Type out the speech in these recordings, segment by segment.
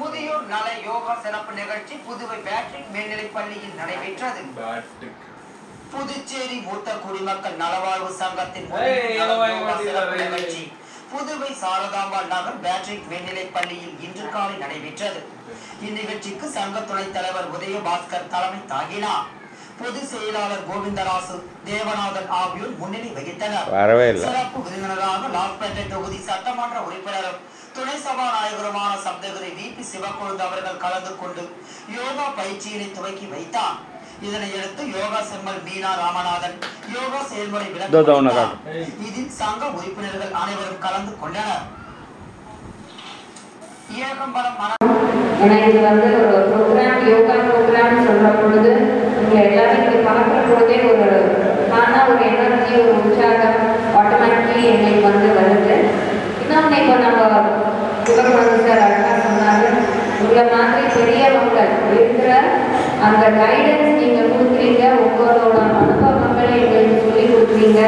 முதியோர் நல யோகா சிறப்பு நிகழ்ச்சி புதுவை பேட்ரிக் மேல்நிலைப் பள்ளியில் நடைபெற்றது. புதுச்சேரி மூத்த குடிமக்கள் நலவாழ்வு சங்கத்தின் நிகழ்ச்சி புதுவை சாரதாம்பாள் நகர் பேட்ரிக் மேல்நிலைப் பள்ளியில் இன்று காலை நடைபெற்றது. இந்நிகழ்ச்சிக்கு சங்க துணைத் தலைவர் உதயபாஸ்கர் தலைமை தாங்கினார். பொதுச் செயலாளர் கோவிந்தராசு, தேவநாதன் ஆகியோர் முன்னிலை வகித்தனர். சிறப்பு விருந்தினராக லால்பேட்டை தொகுதி சட்டமன்ற உறுப்பினரும் துணை சபாநாயகருமான சப்தகிரி விபி சிவக்கொழுந்து அவர்கள் கலந்து கொண்டு யோகா பயிற்சியினை துவக்கி வைத்தார். இதனையடுத்து யோகா செம்மல் மீனா ராமநாதன் யோகா செயல்முறை விளக்கினார். இதில் சங்க உறுப்பினர்கள் அனைவரும் கலந்து கொண்டனர். அந்த கைடன்ஸ் நீங்க கொடுக்குறீங்க, உங்களோட அனுபவங்களை எங்களுக்கு சொல்லி கொடுக்குறீங்க,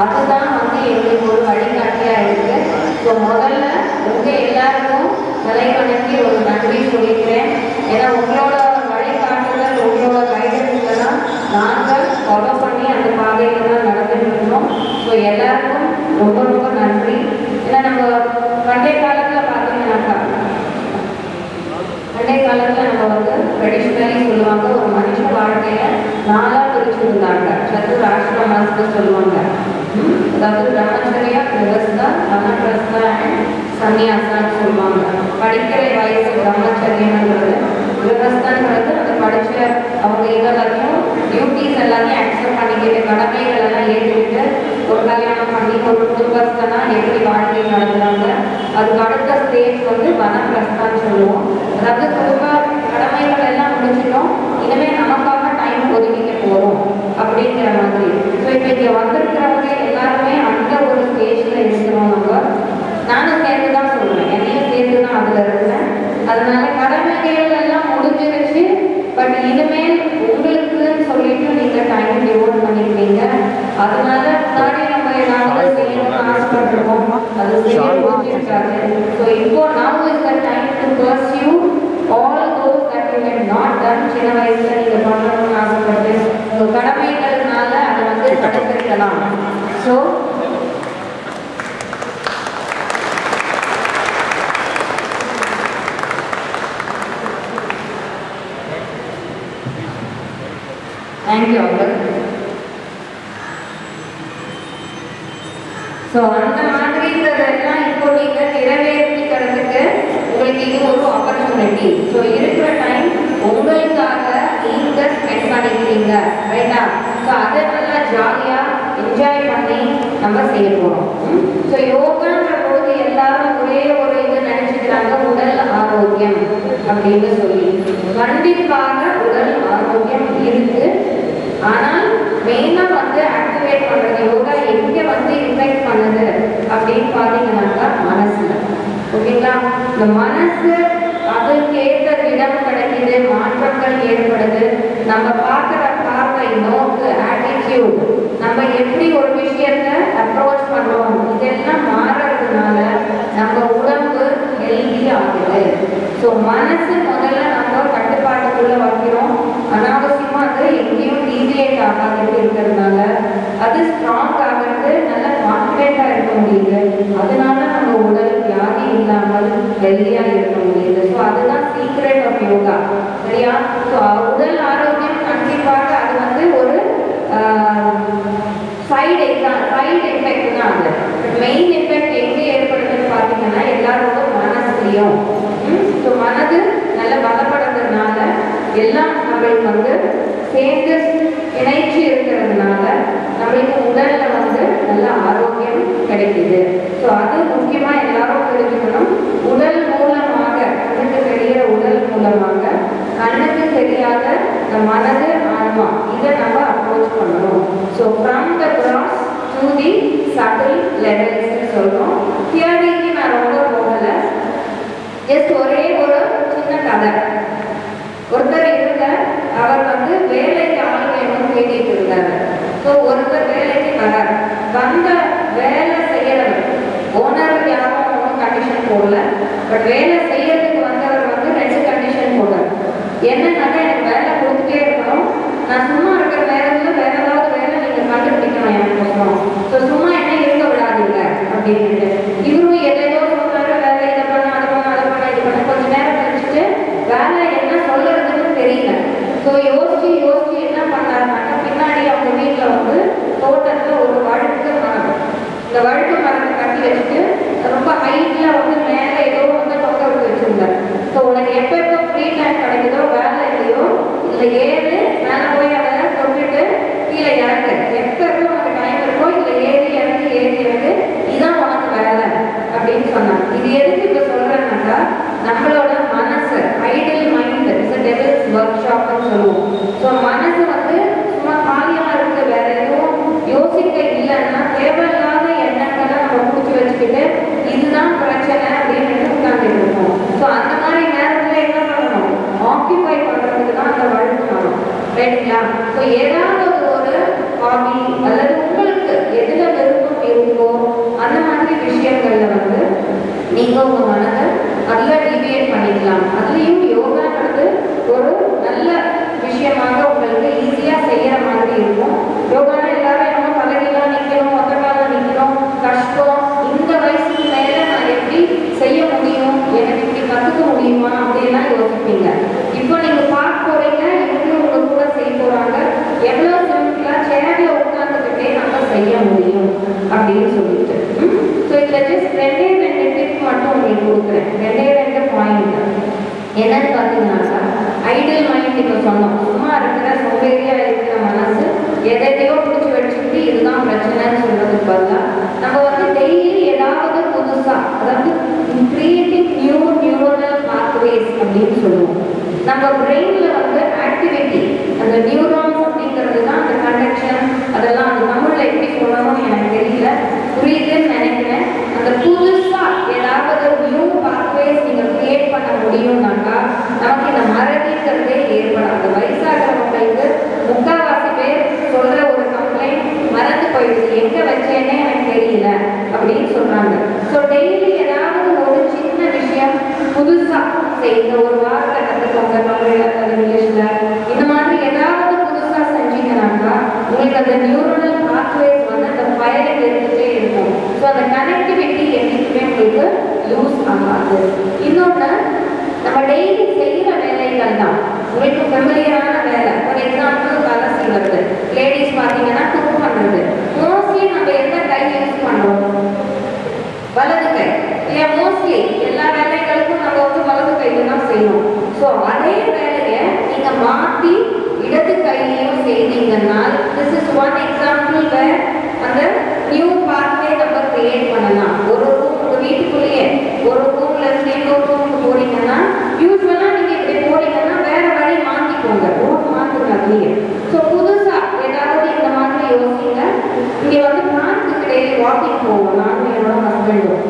அதுதான் வந்து எங்களுக்கு ஒரு வழிகாட்டியா இருக்கு. ஸோ முதல்ல உங்க எல்லாருக்கும் தலை வணங்கி ஒரு நன்றி சொல்லிக்கிறேன். ஏன்னா உங்களோட வழிகாட்டுதல், உங்களோட கைடன்ஸ்ல தான் நாங்கள் ஃபாலோ பண்ணி அந்த பாதையில தான் நடந்துட்டு இருந்தோம். ஸோ எல்லாருக்கும் ரொம்ப ரொம்ப நன்றி. ஏன்னா நம்ம பண்டைய காலத்துல பார்த்தீங்கன்னாக்கா பண்டைய காலத்துல நம்ம வந்து ட்ரெடிஷ்னலி சொல்லுவாங்க, ஒரு மனுஷ வாழ்க்கையை நாளாக பிரிச்சுருந்தாங்க. சத்துராஷ்டிர மாசத்தை சொல்லுவாங்க. அதாவது பிரம்மச்சரியா, கிரகஸ்தா, வனப்பிரஸ்தா அண்ட் சன்னியாசான்னு சொல்லுவாங்க. படிக்கிற வயசு பிரம்மச்சரியம்ங்கிறது, கிரகஸ்தான்கிறது அந்த படித்த அவங்க எல்லாத்தையும் டியூட்டிஸ் எல்லாத்தையும் அக்செப்ட் பண்ணிக்கிட்டு கடமைகள் எல்லாம் ஏற்றுக்கிட்டு ஒரு கல்யாணம் பண்ணி ஒரு குடும்பஸ்தனா எப்படி வாழ்க்கை நடத்துறாங்க. அதுக்கு அடுத்த ஸ்டேஜ் வந்து வனப்பிரஸ்தான்னு சொல்லுவோம். அதாவது குடும்ப கடமைகள் எல்லாம் முடிச்சிட்டோம், இனிமே நமக்காக டைம் ஒதுக்கிக்க போறோம் அப்படிங்கிற மாதிரி. ஸோ இப்போ இங்க வந்திருக்கிறவங்க எல்லாருமே அந்த ஒரு ஸ்டேஜ்ல இருக்கிறோம். நம்ம நானும் சேர்ந்து தான் சொல்லுவேன், என்னையும் சேர்ந்து தான் அதுல இருக்கிறேன். அதனால கடமைகள் எல்லாம் முடிஞ்சிருச்சு, பட் இனிமேல் உங்களுக்குன்னு சொல்லிட்டு நீங்க டைம் டிவோட் பண்ணிக்கிறீங்க. அதனால முன்னாடி நம்ம ஏதாவது செய்யணும்னு ஆசைப்பட்டுருக்கோம், அது செய்ய முடிஞ்சிருக்காது. ஸோ இப்போ நானும் இந்த time to pursue all those that you had not done. சின்ன வயசுல நீங்க பண்ணணும்னு ஆசைப்பட்டு உங்க கடமைகள்னால அதை வந்து கடத்திருக்கலாம். So thank you anchor. ஸோ அந்த மாதிரி இதெல்லாம் இப்போ நீங்க நிறைவேற்றிக்கிறதுக்கு உங்களுக்கு இது ஒரு ஆப்பர்ச்சுனிட்டி. ஸோ இருக்கிற டைம் உங்களுக்காக நீங்க ஸ்பெண்ட் பண்ணிக்கிறீங்க, ரைட்டா? ஸோ அதை நல்லா ஜாலியாக என்ஜாய் பண்ணி நம்ம செய்ய போகிறோம். ஸோ யோகான்ற போது எல்லாரும் ஒரே ஒரு இது நினைச்சுக்கிறாங்க, உடல் ஆரோக்கியம் அப்படின்னு சொல்லி. கண்டிப்பாக உடல் ஆரோக்கியம் இருக்கு, ஆனால் மெயினாக வந்து ஆக்டிவேட் பண்ணுறது யோகா எங்கே வந்து இன்ஃபெக்ட் பண்ணுது அப்படின்னு பார்த்தீங்கன்னாக்கா மனசில். ஓகேங்களா? இந்த மனசு அதுக்கேற்ற இடம் கிடைக்கிது, மாற்றங்கள் ஏற்படுது. நம்ம பார்க்குற பார்வை, நோக்கு, ஆட்டிடியூட், நம்ம எப்படி ஒரு விஷயத்தை அப்ரோச் பண்ணுறோம், இதெல்லாம் மாறுறதுனால நம்ம உடம்பு ஹெல்தி ஆகுது. ஸோ மனசு முதல்ல நம்ம கட்டுப்பாட்டுக்குள்ளே வைக்கிறோம். அனாவசியமாக அது எங்கேயும் டீவியேட் ஆகாது இருக்கிறதுனால அது ஸ்ட்ராங் ஆகிறது, நல்ல கான்ஃபிடென்ட்டாக இருக்க முடியுது. அதனால நம்ம உடல் வியாதி இல்லாமல் ஹெல்தியா இருக்க முடியுது. ஸோ அதுதான் சீக்ரெட் ஆஃப் யோகா, சரியா? ஸோ உடல் ஆரோக்கியம் கண்டிப்பாக அது வந்து ஒரு சைடு எக்ஸாம் சைடு எஃபெக்ட் தான். அது மெயின் எஃபெக்ட் எங்கே ஏற்படுதுன்னு பார்த்தீங்கன்னா எல்லாரோட மனசுலையும். ஸோ மனது நல்லா பலப்படுறதுனால எல்லாம் நம்மளுக்கு வந்து சேர்ந்து இணைச்சி இருக்கிறதுனால நம்மளுக்கு உடல்ல வந்து நல்ல ஆரோக்கியம் கிடைக்குது. ஸோ அது முக்கியமாக எல்லாரும் தெரிஞ்சுக்கணும். உடல் மூலமாக, கண்ணுக்கு தெரிகிற உடல் மூலமாக கண்ணுக்கு தெரியாத இந்த மனது, ஆன்மா, இதை நம்ம அப்ரோச் பண்ணணும். So from the gross to the subtle லெவல்ஸ்ன்னு சொல்கிறோம். தியரிக்கு நான் ரொம்ப போகலை, ஜஸ்ட் ஒரே ஒரு சின்ன கதை. ஒருத்தர் இருந்த அவர் வந்து வேலைக்கு ஆள் வேணும்னு கேட்டுட்டு இருந்தார். ஸோ ஒருத்தர் வேலைக்கு வரார். வந்த வேலை செய்யறவர் ஓனர் யாரும் கண்டிஷன் போடல. பட் வேலை செய்யறதுக்கு வந்தவர் வந்து ரெண்டு கண்டிஷன் போடுறார். என்னன்னா எனக்கு வேலை கொடுத்துட்டே இருக்கணும், நான் சும்மா இருக்கிற வேலையில வேற ஏதாவது வேலை நீங்க கண்டுபிடிக்கணும் எனக்கு சொல்லணும். ஸோ சும்மா என்ன இருக்க விடாதுங்க அப்படின்ட்டு இவரும் எதோ சொல்றாரு, வேலை இதை பண்ண அதை பண்ண அதை பண்ண இது பண்ண கொஞ்ச நேரம் கழிச்சுட்டு வேலை என்ன சொல்றதுன்னு தெரியல. ஸோ யோசிச்சு யோசிச்சு என்ன பண்ணாருனாக்கா பின்னாடி அவங்க வீட்டில் வந்து தோட்டத்துல ஒரு வழுக்கு மரம், இந்த வழுக்கு மரத்தை கட்டி வச்சுட்டு ரொம்ப ஹைட்ல வந்து மேலே ஏதோ வந்து தொங்க விட்டு வச்சிருந்தாரு. ஸோ உனக்கு எப்போ எப்போ ஃப்ரீ டைம் கிடைக்குதோ வேலை இல்லையோ இல்லை ஏது மேலே போய் அதை தொட்டுட்டு கீழே இறங்கு, எப்போ எப்போ உனக்கு டைம் இருக்கோ இல்லை ஏது இறங்கு இதுதான் உனக்கு வேலை அப்படின்னு சொன்னாங்க. இது எதுக்கு இப்போ சொல்றேன்னாக்கா நம்மளோட மனசு idle mind is a devil's ஒர்க் ஷாப்னு சொல்லுவோம். ஸோ மனசு வந்து சும்மா காலியாக இருக்க வேற எதுவும் யோசிக்க இல்லைன்னா தேவையில்லாத எண்ணங்களை நம்ம பிடிச்சி வச்சுக்கிட்டு இதுதான் பிரச்சனை அப்படின்னு உட்காந்து இருக்கோம். ஸோ அந்த மாதிரி நேரத்தில் என்ன பண்ணணும், ஆக்கிபை பண்ணுறதுக்கு தான் அந்த வழக்கம் ரைட்டுங்களா. ஸோ ஏதாவது ஒரு ஹாபி அல்லது உங்களுக்கு எதில் விருப்பம் இருக்கோ அந்த மாதிரி விஷயங்கள்ல வந்து நீங்கள் உங்கள் மனதை அதில் டிவியேட் பண்ணிக்கலாம். அதுலேயும் யோகாங்கிறது ஒரு நல்ல விஷயமாக உங்களுக்கு ஈஸியாக செய்கிற மாதிரி இருக்கும். யோகானா எல்லாரும் நம்ம பலகீழாக நிற்கணும், ஒத்தக்கால நிற்கணும், கஷ்டம், இந்த வயசுக்கு மேலே நான் எப்படி செய்ய முடியும், எனக்கு இப்படி கற்றுக்க முடியுமா அப்படின்லாம் யோசிப்பீங்க. இப்போ நீங்கள் பார்க்க போறீங்க, இன்னும் உங்க கூட செய்ய போகிறாங்க, எவ்வளோ சிம்பிளாக சேரில் உட்காந்துக்கிட்டே நம்ம செய்ய முடியும் அப்படின்னு சொல்லிட்டு. ஸோ இதில் ஜஸ்ட் ரெண்டே டிப் மட்டும் உங்களுக்கு கொடுக்குறேன், ரெண்டே பாயிண்ட் என்னன்னு பார்த்தீங்கன்னாக்கா ஐடியல் மைண்ட் இப்போ சொன்னோம், சும்மா இருக்கிற சோம்பேறியாக இருக்கிற மனசு எதையோ பிடிச்சி வச்சுக்கிட்டு இதுதான் பிரச்சனைன்னு சொல்கிறதுக்கு பதிலாக நம்ம வந்து டெய்லி ஏதாவது புதுசாக, அதாவது கிரியேட்டிவ் நியூ நியூரோனல் பாத்வேஸ் அப்படின்னு சொல்லுவோம். நம்ம பிரெயினில் வந்து ஆக்டிவிட்டி, அந்த நியூரான்ஸ் அப்படிங்கிறது தான் அந்த கனெக்ஷன், அதெல்லாம் அந்த தமிழில் எப்படி சொல்லணும்னு எனக்கு தெரியல, புரியுதுன்னு நினைக்கிறேன். அந்த புதுசாக ஏதாவது நியூ பாத்வேஸ் நீங்கள் கிரியேட் பண்ண முடியும்னாக்கா நமக்கு இந்த மறதிங்கிறதே ஏற்படாது. வயசாகிறவங்களுக்கு முக்கால்வாசி பேர் சொல்கிற ஒரு கம்ப்ளைண்ட் மறந்து போயிடுச்சு, எங்கே வச்சேன்னே எனக்கு தெரியல அப்படின்னு சொல்கிறாங்க. ஸோ டெய்லி ஏதாவது ஒரு சின்ன விஷயம் புதுசாக செய்யுங்க, ஒரு வார்த்தை கற்றுக்கோங்க தமிழில் இங்கிலீஷில், இந்த மாதிரி ஏதாவது புதுசாக செஞ்சீங்கன்னாக்கா உங்களுக்கு அந்த நியூரோனல் பாத்வேஸ் வந்து அந்த ஃபயரிங் எடுத்துகிட்டே இருக்கும். ஸோ அந்த கனெக்டிவிட்டி என்றைக்குமே உங்களுக்கு யூஸ் ஆகாது. இன்னொன்று, நம்ம டெய்லி செய்கிற வேலைகள் தான் உங்களுக்கு ஃபெமிலியரான வேலை. ஃபார் எக்ஸாம்பிள் வேலை செய்கிறது, லேடிஸ் பார்த்தீங்கன்னா குக் பண்ணுறது, மோஸ்ட்லி நம்ம எந்த கை யூஸ் பண்ணுவோம், வலது கை இல்லையா? மோஸ்ட்லி எல்லா வேலைகளுக்கும் நம்ம வந்து வலது கையில தான் செய்யணும். ஸோ அதே வேலையை நீங்கள் மாற்றி இடது கையிலையும் செய்தீங்கன்னா this is one example where அந்த நியூ பார்ட்வே நம்ம கிரியேட் பண்ணலாம். ஒரு ரூம், ஒரு வீட்டுக்குள்ளேயே ஒரு ரூம்ல இருந்து இன்னொரு ரூமுக்கு போறீங்கன்னா யூஸ்வலா நீங்க இப்படி போறீங்கன்னா வேற வழி மாற்றிக்கோங்க, ரூம் மாற்றிக்காதீங்க. ஸோ புதுசா ஏதாவது இந்த மாதிரி யோசிங்க. இங்க வந்து பார்க்குக்கு டெய்லி வாக்கிங் போவோம், நானும் என்னோட ஹஸ்பண்டும்.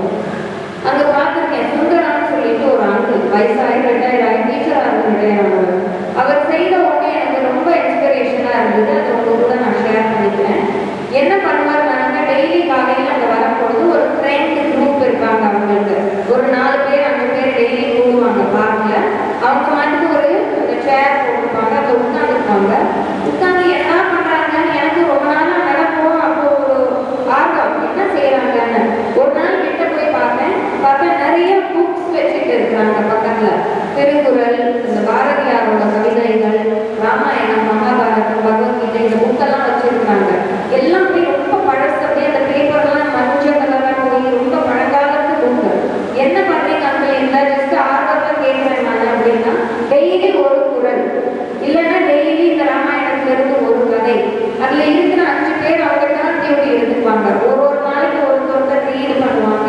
அங்கே பார்த்துருக்கேன் சுந்தரான்னு சொல்லிட்டு ஒரு ஆங்கிள், வயசாகி ரெண்டாயிரம் டீச்சர் ஆகும், ரிட்டையர். அவர் செய்த உடனே எனக்கு ரொம்ப இன்ஸ்பிரேஷனா இருந்தது, அது உங்க கூட நான் ஷேர் பண்ணிக்கிறேன். என்ன பண்ணுவார் நாங்கள் டெய்லி காலையில் அங்கே வரும்பொழுது ஒரு ஃப்ரெண்ட் குரூப் இருப்பாங்க, அவங்களுக்கு ஒரு 4 பேர் 5 பேர் டெய்லி கூடுவாங்க பார்க்கல. அவங்க வந்து ஒரு சேர் போட்டுருப்பாங்க, அதை உட்காந்துருப்பாங்க. உட்காந்து என்ன பண்ணுறாங்கன்னு எனக்கு ரொம்ப நாளாக நடக்கும், அப்போ ஒரு ஆர்வம் என்ன செய்கிறாங்கன்னு. ஒரு நாள் கிட்ட போய் பார்த்தா நிறைய புக்ஸ் வச்சுட்டு இருக்கிறாங்க பக்கத்தில், திருக்குறள், இந்த பாரதியாரோட கவிதைகள், ராமாயணம், மகாபாரதம், பகவத்கீதை, இந்த புக்கெல்லாம் வச்சுருக்காங்க. எல்லாமே ரொம்ப பழசு, அப்படியே அந்த பேப்பர்லாம் மஞ்சள் கலராக போய் ரொம்ப பழங்காலத்து புக்கு. என்ன பண்ணுறீங்க அங்கே இல்லை ஜஸ்ட் ஆர்வமாக கேட்குறேன் நான் அப்படின்னா டெய்லி ஒரு குறள் இல்லைன்னா டெய்லி இந்த ராமாயணத்துல இருந்து ஒரு கதை, அதில் இருக்கிற 5 பேர் அவங்க தான் தேடி எடுத்துப்பாங்க. ஒரு நாளைக்கு ஒருத்தர் ரீடு பண்ணுவாங்க,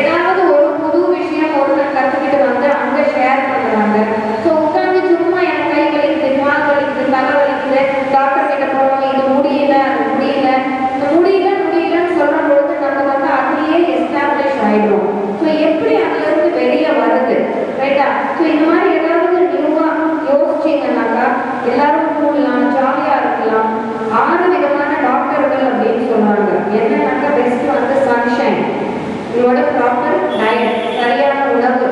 ஏதாவது ஒரு புது விஷயம் ஒருத்தர் கற்றுக்கிட்டு வந்து அங்கே ஷேர் பண்ணுறாங்க. ஸோ உட்காந்து சும்மா என் கை வலிக்குது, கால் வலிக்குது, தலை வலிக்குது, டாக்டர் கிட்ட போகிறோம், இது முடியலன்னு சொல்கிற பொழுது நம்ம வந்து அதுலேயே எஸ்டாப்ளிஷ் ஆகிடும். ஸோ எப்படி அதுலேருந்து வெளியே வருது ரைட்டா? ஸோ இந்த மாதிரி ஏதாவது நியூவாக யோசிச்சிங்கன்னாக்கா எல்லாரும் கூடலாம், ஜாலியாக இருக்கலாம். 6 விதமான டாக்டர்கள் அப்படின்னு சொல்கிறாங்க. என்னன்னாக்கா பெஸ்ட் வந்து சன்ஷைன், உங்களோட ப்ராப்பர் டயட், சரியான உணவு,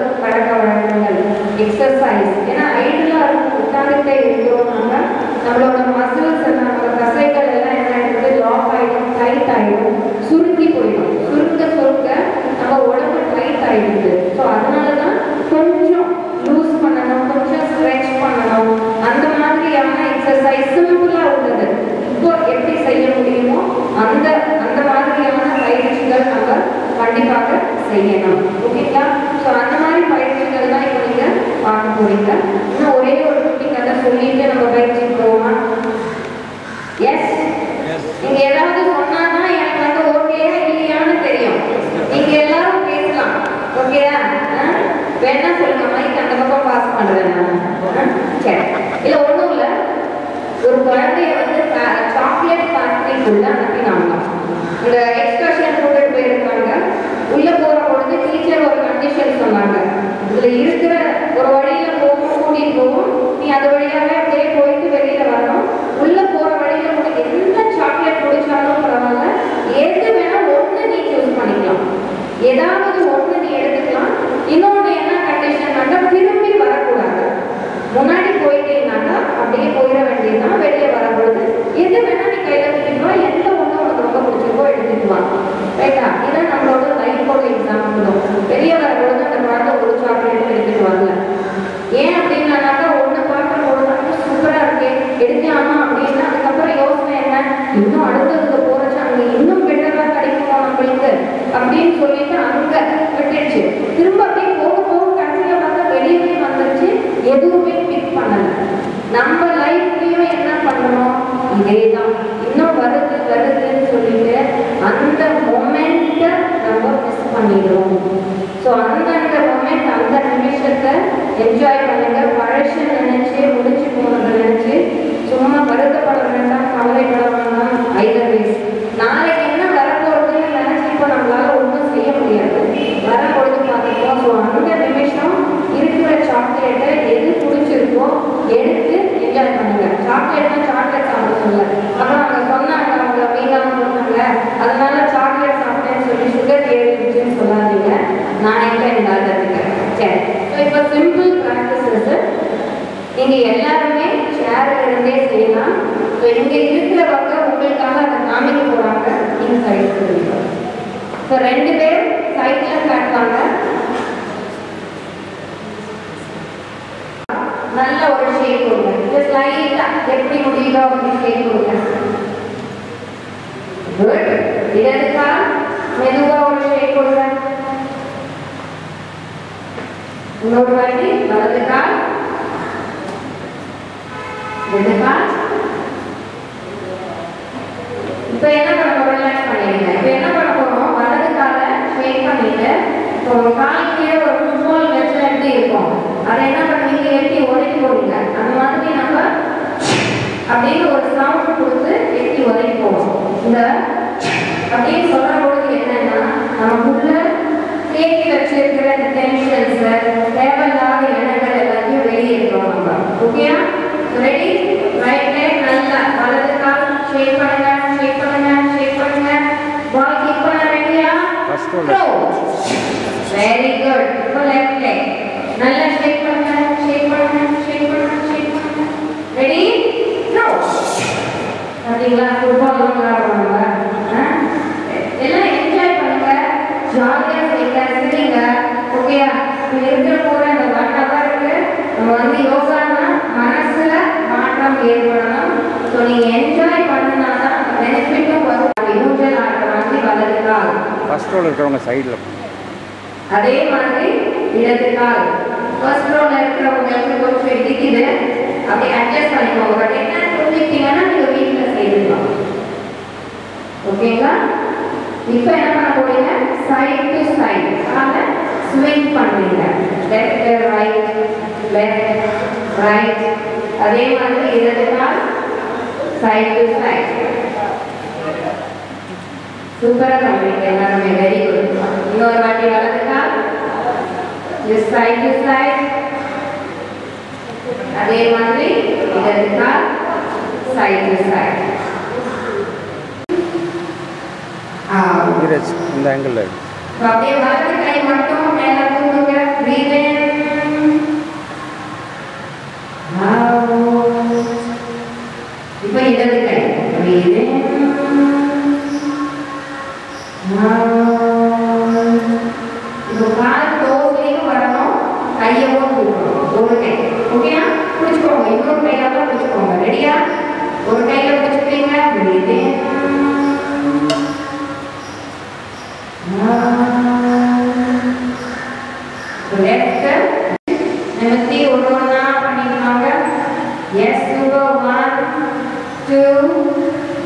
நம்மளோட மசில்ஸ் நம்மளோட தசைகள் எல்லாம் என்ன ஆகிடுது, லாக் ஆகிடும், டைட் ஆகிடும், சுருக்கி போயிடும். சுருக்க சுருக்க நம்ம உடம்பு டைட் ஆகிடுது. ஸோ அதனால தான் கொஞ்சம் லூஸ் பண்ணணும், கொஞ்சம் ஸ்ட்ரெச் பண்ணணும். அந்த மாதிரியான எக்ஸசைஸ் சிம்பிளாக உள்ளது இப்போ எப்படி செய்ய முடியுமோ அந்த அந்த மாதிரியான பயிற்சிகள் நம்ம கண்டிப்பாக செய்யணும். ஓகேங்களா? ஸோ அந்த மாதிரி பயிற்சிகள் தான் இப்போ நீங்கள் பார்க்க போறீங்க. இன்னும் ஒரே ஒரு குட்டி கதை சொல்லிட்டு நம்ம பயிற்சி போவோமா? எஸ், நீங்க ஏதாவது சொன்னாதான் எனக்கு வந்து ஓகே இல்லையான்னு தெரியும். நீங்க எல்லாரும் பேசலாம், ஓகேயா? வேணா சொல்லுங்க, மைக் அந்த பக்கம் பாஸ் பண்றேன் நான். சரி, இல்லை ஒன்றும் இல்லை. ஒரு குழந்தைய வந்து சாக்லேட் ஃபேக்டரிக்குள்ள அனுப்பினாங்க. இந்த எக்ஸ்கர்ஷன் கூட்டிட்டு போயிருக்காங்க. உள்ள போற பொழுது டீச்சர் ஒரு கண்டிஷன் சொன்னாங்க, இதுல இருக்கிற ஒரு வழியில போகும், கூட்டிட்டு போகும், நீ அந்த வழியாவே அப்படியே போயிட்டு வெளியில வரணும். உள்ள போற வழியில உனக்கு எந்த சாக்லேட் பிடிச்சாலும் பரவாயில்ல, எது வேணா ஒன்று நீ சூஸ் பண்ணிக்கலாம், ஏதாவது ஒன்று நீ எடுத்துக்கலாம். இன்னொன்று என்ன கண்டிஷன்னாக்கா, திரும்பி வரக்கூடாது, முன்னாடி போயிட்டீங்கன்னாக்கா அப்படியே போயிட வேண்டியதுதான். வெளியே வரப்பொழுது எது வேணா நீ கையில வச்சுக்குவா, எந்த ஒன்றும் உனக்கு ரொம்ப பிடிச்சிருக்கோ எடுத்துக்குவான். ரைட்டா? இதான் நம்மளோட லைஃபோட எக்ஸாம்பிளும். வெளியே வரப்பொழுது அந்த குழந்தை ஒரு சாக்லேட்டும் எடுத்துட்டு வரல. ஏன் அப்படின்னாக்கா, ஒன்று பார்க்கும் பொழுது சூப்பராக இருக்கு, எடுக்கலாமா அப்படின்னா அதுக்கப்புறம் யோசனை என்ன, இன்னும் அடுத்ததுக்கு போறச்சா, அங்கே இன்னும் பெட்டராக கிடைக்குமா நம்மளுக்கு அப்படின்னு சொல்லிட்டு அங்க விட்டுடுச்சு. திரும்ப அப்படியே போக போக கடைசியில பார்த்தா வெளியவே வந்துருச்சு, எதுவுமே பிக் பண்ணல. நம்ம லைஃப்லயும் என்ன பண்ணணும், இதேதான், இன்னும் வருது வருதுன்னு சொல்லிட்டு அந்த மொமெண்ட நம்ம மிஸ் பண்ணிடுவோம். ஸோ அந்த மொமெண்ட், அந்த நிமிஷத்தை என்ஜாய் பண்ணுங்க. பழச நினைச்சு, முடிஞ்சு போனதை நினைச்சு சும்மா வருத்தப்பட வேண்டாம், கவலைப்பட வேண்டாம். ஐதர் வேஸ் நாளைக்கு என்ன வரப்போறதுன்னு நினைச்சு இப்போ நம்மளால ஒன்றும் செய்ய முடியாது. வரப்பொழுது பார்த்துக்கலாம். ஸோ அந்த நிமிஷம் இருக்கிற சாக்லேட்டை எது பிடிச்சிருக்கோ எடுத்து என்ஜாய் பண்ணுங்க. சாக்லேட்னா சாக்லேட் சாப்பிட சொல்ல, அப்புறம் அவங்க சொன்னாங்க அவங்க வீணாக சொன்னாங்க அதனால சாக்லேட் சாப்பிட்டேன்னு சொல்லி சுகர் ஏறிடுச்சுன்னு சொல்லாதீங்க. நான் இப்போ எங்களால் இருக்கேன். சரி, ஸோ இப்போ சிம்பிள் ப்ராக்டிஸஸ் நீங்கள் எல்லாருமே சேரில் இருந்தே செய்யலாம். ஸோ இங்கே இருக்கிற பக்கம் உங்களுக்காக அதை காமிக்க போகிறாங்க. நீங்கள் சைட் பண்ணுங்க. ஸோ 2 பேர் சைட்டில் காட்டுவாங்க. நல்ல ஒரு ஷேக் கொடுங்க. இந்த ஸ்லைட்டா எப்படி முடியுதோ அப்படி ஷேக் கொடுங்க. குட். இடதுக்கா மெதுவா ஒரு ஷேக் கொடுங்க. இன்னொரு வாட்டி வலதுக்கா இடதுக்கா. இப்போ என்ன பண்ண போறோம், ரிலாக்ஸ் பண்ணிடுங்க. இப்போ என்ன பண்ண போறோம், வலது காலை ஷேக் பண்ணிட்டு ஒரு கால் கீழே ஒரு ஃபுட்பால் வச்சு எப்படி இருக்கும் அதை என்ன பண்ணுவீங்க, எட்டி உதவி போடுங்க. அந்த மாதிரி நம்ம அப்படின்னு ஒரு சவுண்ட் கொடுத்து எட்டி உதவி போவோம். இந்த அப்படின்னு சொல்ற பொழுது என்னன்னா, நமக்குள்ள தேக்கி வச்சிருக்கிற இந்த டென்ஷன்ஸ், தேவையில்லாத எண்ணங்கள் எல்லாத்தையும் வெளியேறோம் நம்ம. ஓகேயா? ரெடி? ரைட் லேக் நல்லா வலது கால் ஷேக் பண்ணுங்க, ஷேக் பண்ணுங்க, ஷேக் பண்ணுங்க. பால் கிக் பண்ண ரெடியா? Very good. இப்போ லெஃப்ட் லேக் நல்லா ஷேக் பண்ணுங்க, ஷேக் பண்ணுங்க, ஷேக் பண்ணுங்க, ஷேக் பண்ணுங்க. ரெடி? நோ. பாத்தீங்களா ஃபுட்பால் விளையாடுறாங்க. எல்லாம் என்ஜாய் பண்ணுங்க, ஜாலியாக செய்யுங்க, சிரிங்க. ஓகேயா? இப்போ இருக்கிற போற அந்த வாட்டாக இருக்கு. நம்ம வந்து யோகானா மனசுல மாற்றம் ஏற்படணும். ஸோ நீங்க என்ஜாய் பண்ணனாதான் பெனிஃபிட்டும் வரும். யூஜல் ஆடுற மாதிரி வளருக்கால் ஃபர்ஸ்ட் ரோல் இருக்கிறவங்க சைடில், அதே மாதிரி இடது கால் ஃபர்ஸ்ட் ரோல இருக்கிறவங்களுக்கு கொஞ்சம் இடிக்குது, அப்படி அட்ஜஸ்ட் பண்ணிக்கோங்க. பட் என்ன புரிஞ்சுக்கிட்டீங்கன்னா நீங்கள் வீட்டில் செய்யலாம். ஓகேங்களா? இப்போ என்ன பண்ண போறீங்க, சைட் டு சைட் காலை ஸ்விங் பண்ணுறீங்க. Left right, left right. அதே மாதிரி இடது கால் சைட் டு சைட். சூப்பராக பண்ணுறீங்க எல்லாருமே, வெரி குட். இன்னொரு வாட்டி வலது கால் just side to side. அதே மாதிரி இடது கால் side to side. ஆயிரச்சு இந்த ஆங்கிள்ல இருக்கு. அப்படியே வலது கை மட்டும் மேல தூக்குங்க. breathe in, out, Left Namathi Urona Panikamaga. Yes, number 1, 2,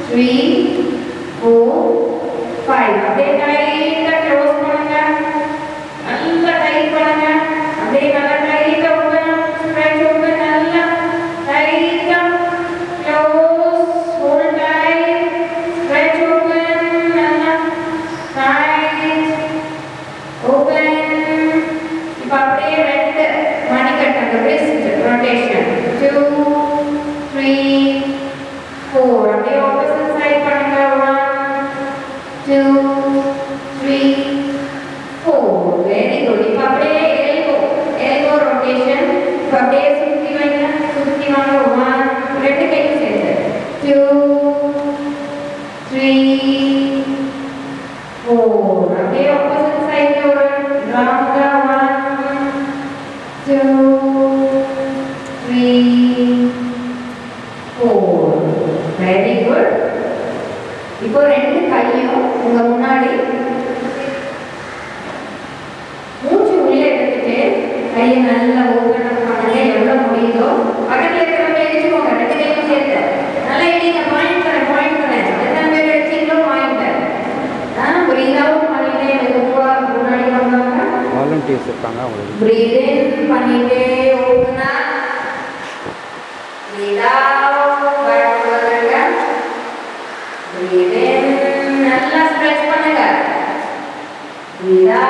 3, 4, 5. Abde kaita close panunga. Alla tight panunga. Abde nalla tight open. Stretch open alla tight close. Hold tight. Stretch open alla tight open. Ipa abde right manikattu wrist rotation. 2, 3, 4. Abde opposite side panunga. 1, 2, 3, 4. Very good. If I play elbow rotation, if I play sukti one, let the pen center. 2, 3, 4. Play opposite side round the 1, 2, 3, 4. Very good. இப்போ ரெண்டு கையும் உங்க முன்னாடி மூச்சு உள்ளே எடுத்துட்டு கையை நல்லா ஓப்பன் பண்ணல எவ்வளவு முடியுதோ பக்கத்துல இருக்கிற மேலே வச்சுக்கோங்க. ரெண்டு கையும் சேர்த்து நல்லா இடிங்க. பாயிண்ட் பண்ணேன் எந்த மேலே வச்சீங்களோ பாயிண்ட் பிரீதாவும் பண்ணிட்டே மெதுவா முன்னாடி வந்தாங்க. வாலண்டியர்ஸ் இருக்காங்க அவங்களுக்கு பிரீதிங் பண்ணிட்டே ஓப்பனா Preetha breathe in, full open, out, breathe in, out,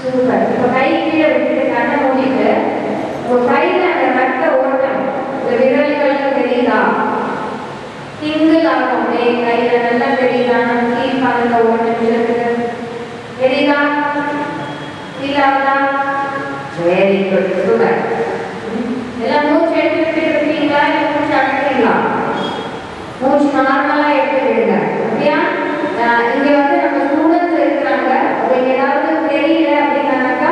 super. If a high period, it is not only there. If a high and a matter over, the viral color very dark. Single out of day, high and another very dark, keep on the water, very dark. Very good. Super. Ella mooch eduthu irukkinga illa chattringa mooch normala eduthukenga appiya inge vandu nama students irukkranga avanga edavadhu theriyala appadinakka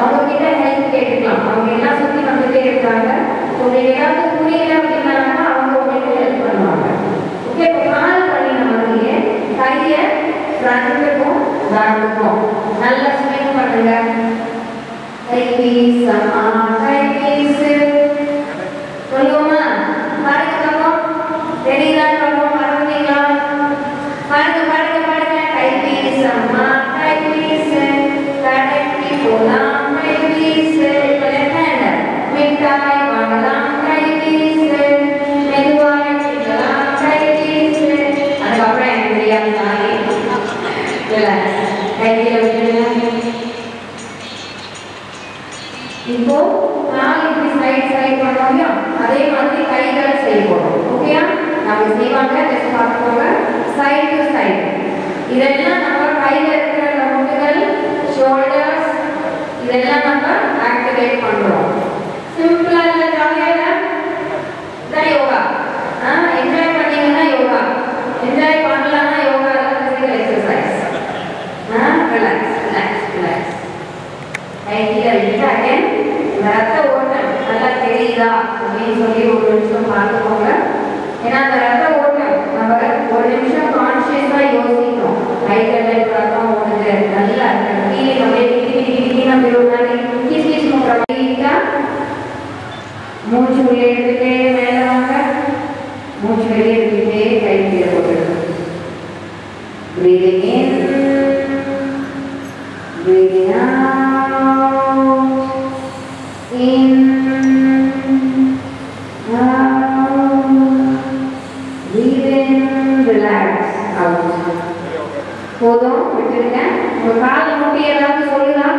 avanga kitta help kettukalam avanga ella suthi vandute irukkranga unga edavadhu puriyala appadinakka avanga ungalku help பண்ணுவாங்க. okay கால் பண்ணின மாதிரியே கையை ஃப்ரண்ட்லக்கும் பேக்லக்கும் நல்லா swing பண்ணுங்க. இப்போ நான் இப்படி slide பண்ணுவோம்யா அதே மாதிரி கைகளை செய்வோம். ஓகேயா நம்ம செய்வாங்க ஜஸ்ட் பார்த்துக்கோங்க. சைட் டு சைட் இதெல்லாம் நம்ம கையில இருக்கிற நோட்டுகள் ஷோல்டர்ஸ் இதெல்லாம் நம்ம ஆக்டிவேட் பண்ணுறோம். சிம்பிளா இல்லை ஜாலியாக இதான் யோகா. என்ஜாய் பண்ணீங்கன்னா யோகா, என்ஜாய் பண்ணலாம்னா yoga physical exercise. Relax relax relax கையில விட்டாங்க ரத்த ஓட்டம் நல்லா தெரியுதா அப்படின்னு சொல்லி ஒரு நிமிஷம் பார்த்துக்கோங்க. ஏன்னா அந்த ரத்த ஓட்டம் நம்ம ஒரு நிமிஷம் கான்சியஸாக யோசிக்கணும். கைகளில் இப்போ ரத்தம் ஓடுது நல்லா கீழே அப்படியே கிட்டி நம்ம ஒரு மூச்சு வெளியே எடுத்துகிட்டே மேலே வாங்க. மூச்சு வெளியே எடுத்துகிட்டே கை கீழே போட்டுக்கணும். breathing in, breathing out. போதும் விட்டுருங்க. உங்க கால் முட்டி ஏதாவது சொல்லுதான்.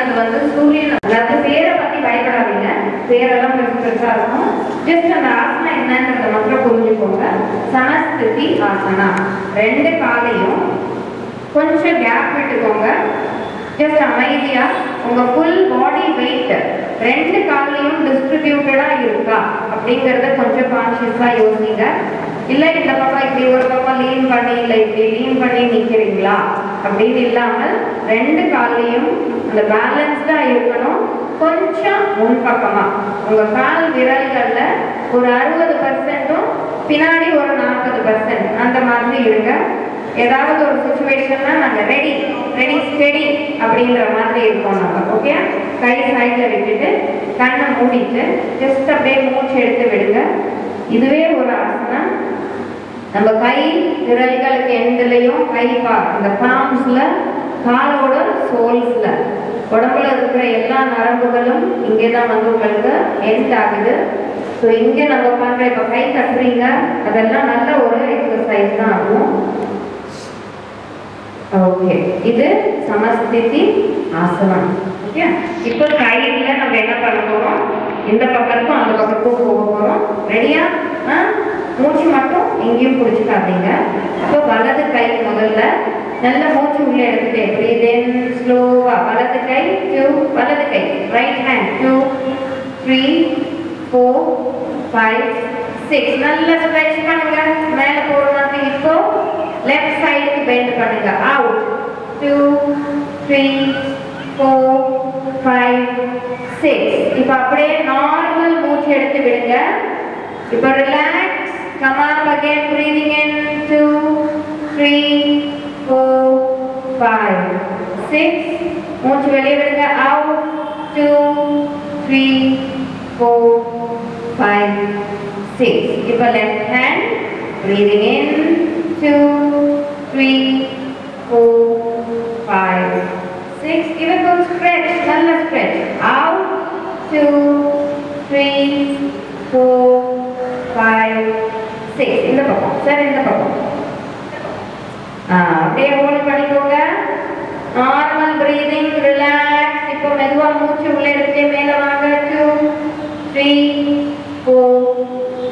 பண்றது வந்து சூரியன், அதாவது பேரை பத்தி பயப்படாதீங்க, பேரெல்லாம் பெருசு பெருசா இருக்கும். ஜஸ்ட் அந்த ஆசனம் என்னன்றத மட்டும் புரிஞ்சுக்கோங்க. சமஸ்திதி ஆசனா, ரெண்டு காலையும் கொஞ்சம் கேப் விட்டுக்கோங்க. ஜஸ்ட் அமைதியா உங்க ஃபுல் பாடி வெயிட் ரெண்டு காலையும் டிஸ்ட்ரிபியூட்டடா இருக்கா அப்படிங்கறத கொஞ்சம் கான்சியஸா யோசிங்க. இல்லை இந்த பக்கம் இப்படி ஒரு பக்கம் லீன் பண்ணி, இல்லை இப்படி லீன் பண்ணி நிற்கிறீங்களா அப்படின்னு இல்லாமல் ரெண்டு காலையும் அந்த பேலன்ஸ்டா இருக்கணும். கொஞ்சம் முன்பக்கமா உங்க கால் விரல்கள்ல ஒரு 60%ம் பின்னாடி ஒரு 40% அந்த மாதிரி இருங்க. ஏதாவது ஒரு சுச்சுவேஷன்னா நாங்கள் ரெடி ரெடி ஸ்டெடி அப்படின்ற மாதிரி இருக்கோம் நம்ம. ஓகே, கை சைடில் விட்டுட்டு கண்ணை மூடிட்டு ஜஸ்ட் அப்படியே மூச்சு எடுத்து விடுங்க. இதுவே ஒரு ஆசனா. நம்ம கை விரல்களுக்கு எண்ட்லையும் கை இந்த பாம்ஸ்ல காலோட சோல்ஸ்ல உடம்புல இருக்கிற எல்லா நரம்புகளும் இங்கே தான் வந்து உங்களுக்கு எண்ட் ஆகுது. ஸோ இங்கே நம்ம பண்ணுற இப்போ கை தட்டுறீங்க, அதெல்லாம் நல்ல ஒரு எக்ஸசைஸ் தான் ஆகும். ஓகே, இது சமஸ்திதி ஆசனம். ஓகே, இப்போ கையில நம்ம என்ன பண்ண போறோம், இந்த பக்கத்துக்கும் அந்த பக்கத்துக்கும் போக போறோம். ரெடியா? மூச்சு மட்டும் எங்கேயும் பிடிச்சிக்காதீங்க. இப்போ வலது கை முதல்ல நல்ல மூச்சு உள்ள எடுத்துட்டு பிரீத் ஸ்லோவா வலது கை டூ, வலது கை ரைட் ஹேண்ட் 2 3 4 5 6 நல்லா ஸ்ட்ரெச் பண்ணுங்க. மேல போற மாதிரி இப்போ left side க்கு bend பண்ணுங்க. out 2 3 4 5 6. இப்போ அப்படியே நார்மல் மூச்சு எடுத்து விடுங்க. இப்போ relax. come up again, breathing in 2 3 4 5 6. மூச்சு வெளியே விடுங்க. out 2 3 4 5 6. இப்போ left hand, breathing in 2 3 4 5 6. Give a good stretch, nice stretch. Out 2 3 4 5 6. இந்த பக்கம் சார், இந்த பக்கம் அப்படியே ஹோல்ட் பண்ணிக்கோங்க. Normal breathing, relax. இப்போ மெதுவாக மூச்சு உள்ள எடுத்து மேலே வாங்க. 2 3 4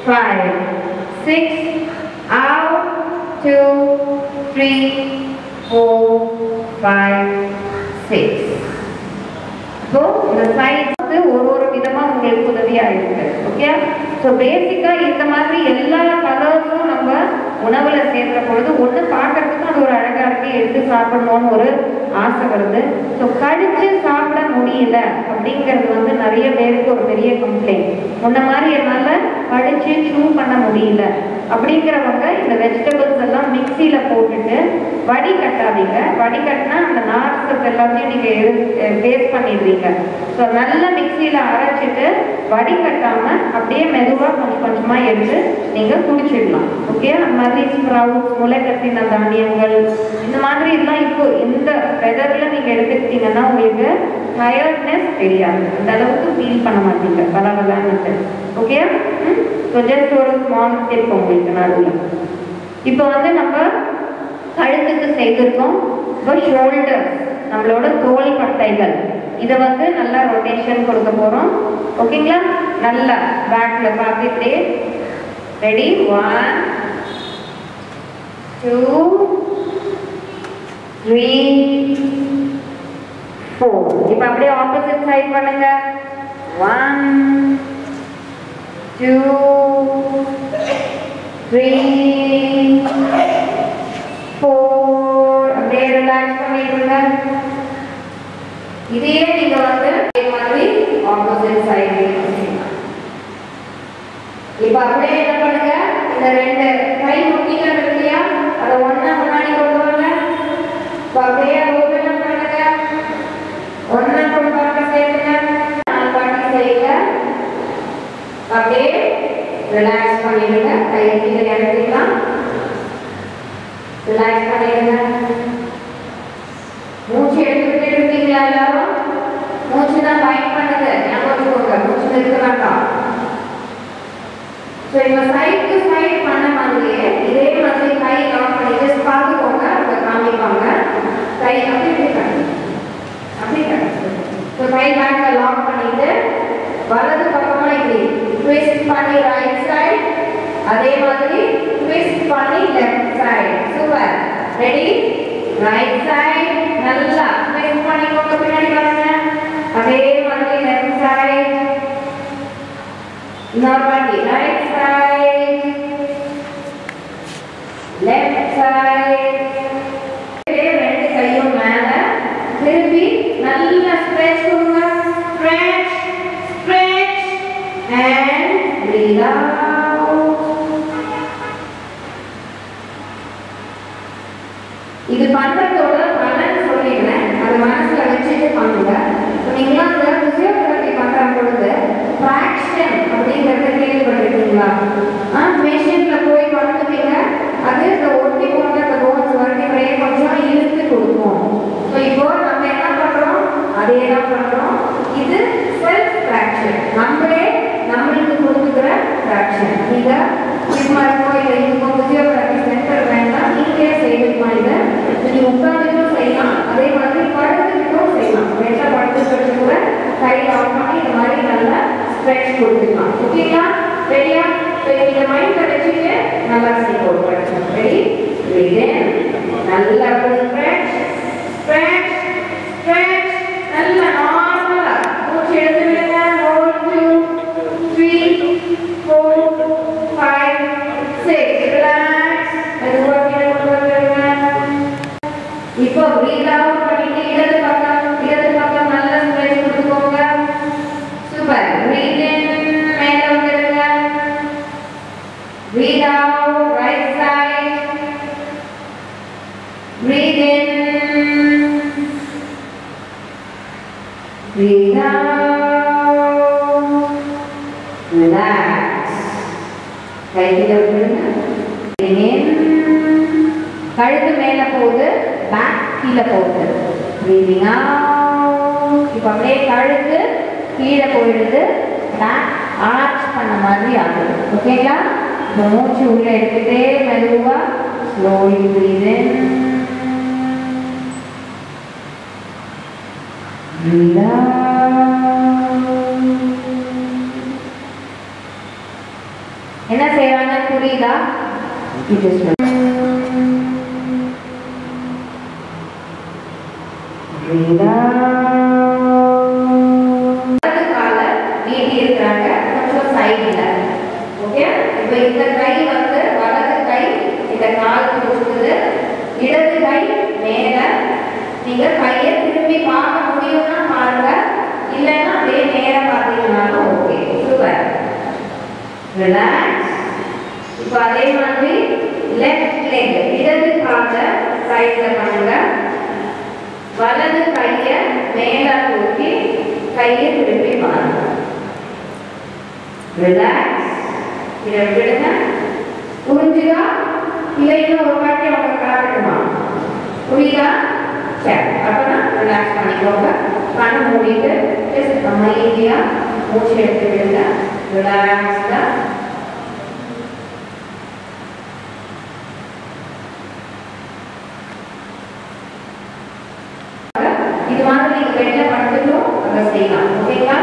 5 6. Out 2 3 4 5 6. இப்போ இந்த சைடு ஒரு ஒரு விதமா உங்களுக்கு உதவியா இருக்கு. ஓகே, ஸோ பேசிக்கா இந்த மாதிரி எல்லா கலர்ஸும் நம்ம உணவுல சேர்க்கிற பொழுது ஒன்று பார்க்கறதுக்கு அது ஒரு அழகா இருக்கு, எடுத்து சாப்பிடணும்னு ஒரு ஆசை வருது. ஸோ கழிச்சு சாப்பிட முடியல அப்படிங்கிறது வந்து நிறைய பேருக்கு ஒரு பெரிய கம்ப்ளைண்ட். முன்ன மாதிரி என்னால் கழிச்சு சூ பண்ண முடியல அப்படிங்கிறவங்க இந்த வெஜிடபிள்ஸ் எல்லாம் மிக்சியில போட்டுட்டு வடி கட்டாதீங்க. வடி கட்டினா அந்த நார்சத்து எல்லாத்தையும் நீங்க பேஸ்ட் பண்ணிடுறீங்க. ஸோ நல்லா மிக்சியில அரைச்சிட்டு வடி கட்டாம அப்படியே மெதுவாக கொஞ்சம் கொஞ்சமா எடுத்து நீங்க குடிச்சிடலாம். ஓகே, அந்த மாதிரி ஸ்ப்ரவுட்ஸ், முளைக்கட்டின தானியங்கள், இந்த மாதிரி எல்லாம் இப்போ இந்த வெதர்ல நீங்க எடுத்துக்கிட்டீங்கன்னா உங்களுக்கு டயர்ட்னஸ் தெரியாது, அந்த அளவுக்கு ஃபீல் பண்ண மாட்டீங்க. பரவாயில்லன்னு ஓகே, ஜஸ்ட் ஒரு ஸ்மால் ஸ்டெப் உங்களுக்கு நடுவில். இப்போ வந்து நம்ம கழுத்துக்கு செய்திருக்கோம். இப்போ ஷோல்டர், நம்மளோட தோல் பட்டைகள், இதை வந்து நல்லா ரொட்டேஷன் கொடுக்க போகிறோம். ஓகேங்களா? நல்லா பேக்ல பார்த்துட்டே ரெடி 1 2 3 4. இப்போ அப்படியே ஆப்போசிட் சைட் பண்ணுங்க. 1 2 3 4. அப்படியே ரிலாக்ஸ் பண்ணிடுங்க. இதே நீங்க வந்து அதே மாதிரி ஆப்போசிட் சைடு. இப்ப அப்படியே என்ன பண்ணுங்க, இந்த ரெண்டு கை முட்டிகள் இல்லையா, அதை ஒன்னா முன்னாடி கொண்டு வாங்க. இப்ப அப்படியே ஓபன் பண்ணுங்க, ஒன்னா கொண்டு வாங்க, சேர்த்துங்க, நாலு பாட்டி செய்யுங்க. அப்படியே ரிலாக்ஸ் பண்ணிடுங்க. கையை கீழே இறக்கிக்கலாம், ரிலாக்ஸ் பண்ணிடுங்க. மூச்சு எடுத்துக்கிட்டே இருக்கீங்களா எல்லாரும்? மூச்சு தான் பயன் பண்ணுது, ஞாபகம். மூச்சு நிறுத்த வேண்டாம். ஸோ இப்போ சைட் டு சைட் பண்ண மாதிரியே இதே மாதிரி கை லாக் பண்ணி ஜஸ்ட் பார்த்துக்கோங்க, அவங்க காமிப்பாங்க. கை அப்படி அப்படி கட்டுங்க, இந்த மை பேக்கை லாக் பண்ணிட்டு வலது பக்கமா இப்படி ட்விஸ்ட் பண்ணி ரைட் சைடு, அதே மாதிரி ட்விஸ்ட் பண்ணி left side. Super, ready? Right side நல்லா ட்விஸ்ட் பண்ணிக்கோங்க, பின்னாடி பாருங்க. அதே மாதிரி லெஃப்ட் சைடு, இன்னொரு வாட்டி ரைட் சைடு லெஃப்ட் சைடு. ரெண்டு கையும் மேல திருப்பி நல்லா ஸ்ட்ரெச் பண்ணுங்க, stretch stretch and breathe out. இது பண்றதோட பலன் சொல்லிடுறேன், அது மனசுல வச்சுட்டு பண்ணுங்க. நீங்களா இந்த பிசியோதெரபி பண்ற பொழுது ஃபிராக்ஷன் அப்படிங்கறத கேள்விப்பட்டிருக்கீங்களா? பேஷண்ட்ல போய் படுத்துட்டீங்க, அது இந்த ஒட்டி போன்ற அந்த போன்ஸ் வர்டிபிரையை கொஞ்சம் இழுத்து கொடுக்கும். ஸோ இப்போ நம்ம என்ன பண்றோம், அதே தான் பண்றோம். இது செல்ஃப் ஃபிராக்ஷன், நம்மளே நம்மளுக்கு கொடுத்துக்கிற ஃபிராக்ஷன். நீங்க இதுமாதிரிக்கோ இல்லை இதுக்கோ பிசியோதெரபி சென்டர் வேணும்னா நீங்களே செய்து பாருங்க. நீங்க உட்காந்துட்டும் செய்யலாம், அதே மாதிரி படுத்துக்கிட்டும் செய்யலாம். வேண்டாம் படுத்துக்கிறது கூட கையில் ஆஃப் பண்ணி இந்த மாதிரி நல்லா ஸ்ட்ரெச் கொடுத்துக்கலாம். ஓகேங்களா? ரெடியா? இந்த மைண்ட் வச்சுட்டு நல்லா செய்வோம். ரெடி? breathe in, நல்லா ஸ்ட்ரெச் ஸ்ட்ரெச் ஸ்ட்ரெச், நல்லா நார்மலா மூச்சு எடுத்து விடுங்க. 1 2 3 4 5 6 ரிலாக்ஸ். மெதுவா கீழே கொண்டு வந்துருங்க. இப்போ breathe out பண்ணிட்டு இடது பக்கம் நல்லா ஸ்ட்ரெச் கொடுத்துக்கோங்க. சூப்பர், breathe in, மேல வந்துருங்க. breathe out, right side. breathe in, breathe out, relax. கையில விடுங்க. breathe in, கழுத்து மேல போகுது, பேக் கீழே போகுது. breathing out, இப்போ அப்படியே கழுத்து கீழே போயிடுது, பேக் ஆர்ச் பண்ண மாதிரி ஆகுது. ஓகேங்களா? இப்போ மூச்சு உள்ளே எடுத்துகிட்டே மெதுவா slowly breathe in. Breathe out. என்ன செய்யறாங்க புரியுதா? Breathe out. கால நீட்டி இருக்கிறாங்க கொஞ்சம் சைடுல. ஓகே, இப்போ இந்த கை வந்து வலது கை இந்த கால் கொடுக்குது, இடது கை மேல. நீங்க கையை திரும்பி பார்க்க முடியும்னா பாருங்க, இல்லைன்னா அதே நேரா பார்த்தீங்கன்னாலும் ஓகே. Super, relax. இப்போ அதே மாதிரி லெஃப்ட் லெக் இடது காலை சைடில் பண்ணுங்க, வலது கையை மேலே தூக்கி கையை திருப்பி பாருங்க. ரிலாக்ஸ், இதை விடுங்க. புரிஞ்சுதா? இல்லைன்னா ஒரு வாட்டி அவங்க காட்டணுமா? புரியுதா? சரி, அப்போனா ரிலாக்ஸ் பண்ணிக்கோங்க. கண்ணை மூடிட்டு அமைதியாக மூச்சு எடுத்துக்கிடுங்க. ரிலாக்ஸ்டா இது மாதிரி நீங்கள் வெளில படுத்துட்டும் அதை செய்யலாம். ஓகேங்களா?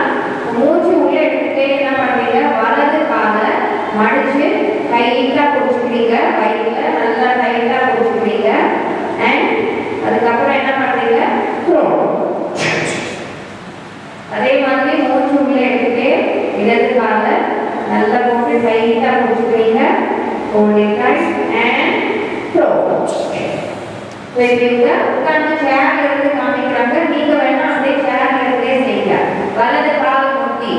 மூச்சு உள்ளே எடுத்துகிட்டே என்ன பண்ணுறீங்க, வலது காலை மடித்து டைட்டாக பிடிச்சிக்கிறீங்க, வயிற்றுல நல்லா டைட்டாக பிடிச்சிக்கிறீங்க. அண்ட் அதுக்கப்புறம் என்ன பண்ணுறீங்க, அதே மாதிரி மூச்சு உள்ளே எடுத்துகிட்டே இடது காலை நல்லா போட்டு டைட்டாக பிடிச்சிக்கிறீங்க. உட்காந்து சேர் இருந்து காமிக்கிறாங்க, நீங்க வேணா அப்படியே சேர் இருந்தே செய்ய. வலது கால் முட்டி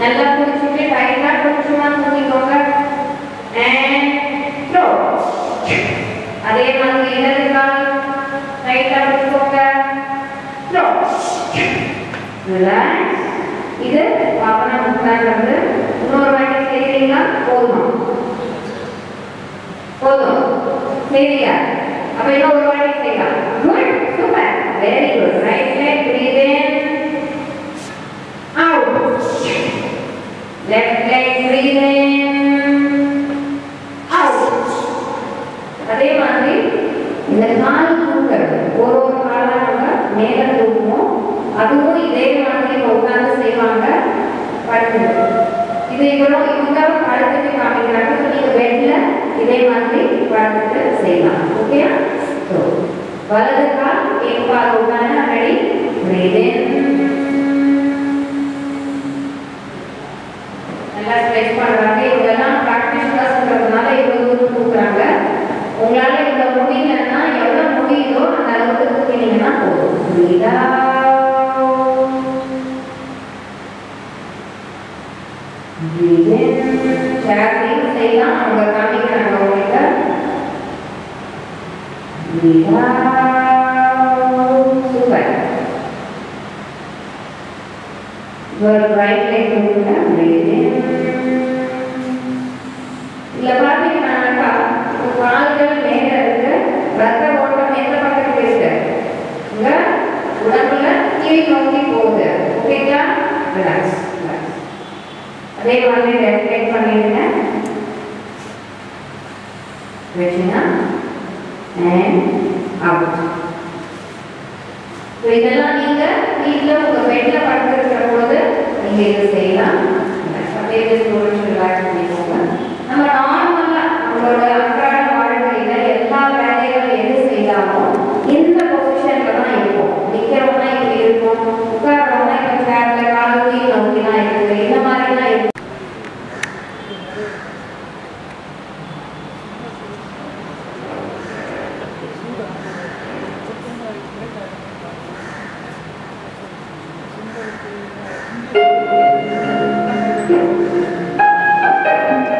நல்லா பிடிச்சிட்டு டைட்டா பிடிச்சுமா தூக்கிக்கோங்க. அதே மாதிரி இடது கால் டைட்டா பிடிச்சுக்கோங்க. இது பாவனா முத்தாங்கிறது. இன்னொரு வாட்டி செய்யறீங்களா? போதும் போதும், சரியா? அப்ப இன்னும் ஒரு வாட்டி செய்யலாம். Good, super, very good. Right leg breathe in, out. Left leg breathe in, out. அதே மாதிரி இந்த கால் தூக்குறது, ஒரு காலை நம்ம மேல தூக்குவோம், அதுவும் இதே மாதிரி Parvana. Ready? Breathe in. Let's stretch Parvana. Yoga practice class. Breathe out. Breathe in. Breathe out. Super. Your right leg will breathe in. Illa paathinga kaalgal mele irukku ratha otam endha pakkathukku irukku inga udavulla kiri nokki pogudu okayla relax relax adhe vaale left leg pannirunga vechina and out. So இதெல்லாம் நீங்க வீட்ல உங்க பெட்ல படுத்து இருக்கிற போது நீங்க இத செய்யலாம். அப்படியே கொஞ்சம் ரிலாக்ஸ் பண்ணிக்கோங்க. நம்ம நார்மலா நம்மளோட அன்றாட வாழ்க்கையில எல்லா வேலைகளும் எது செய்யலாமோ இந்த பொசிஷன்ல தான் இருக்கும். நிக்கிறோம்னா இப்படி இருக்கும், உட்கார்றோம்னா இப்படி சேர்ல கால் ஊனி நோக்கினா இருக்கு, இந்த மாதிரிலாம் இருக்கும். Thank you.